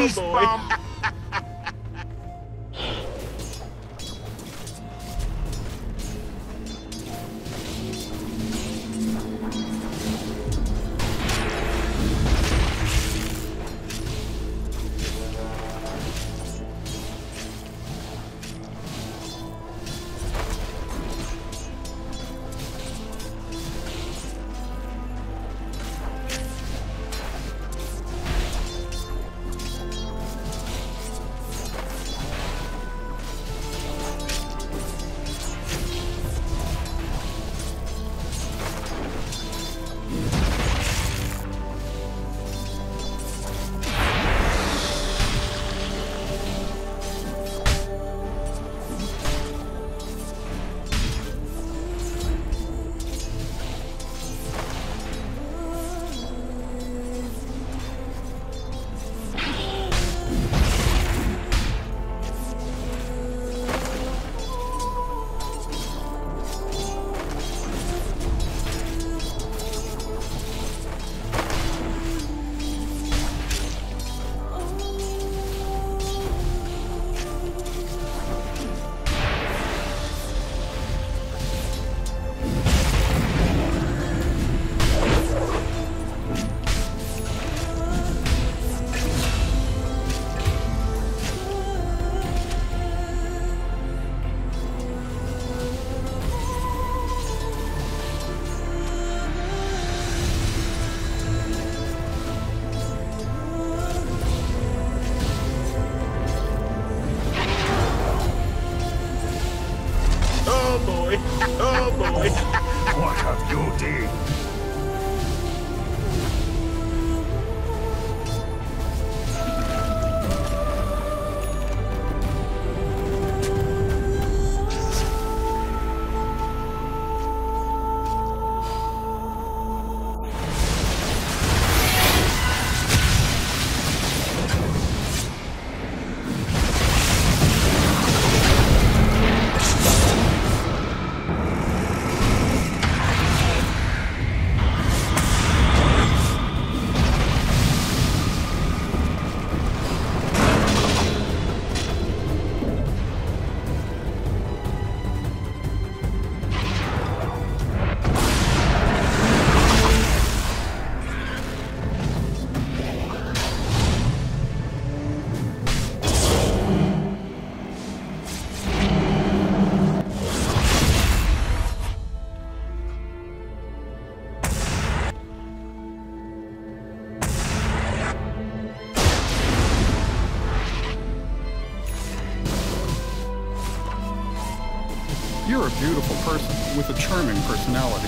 peace bomb. You're a beautiful person with a charming personality.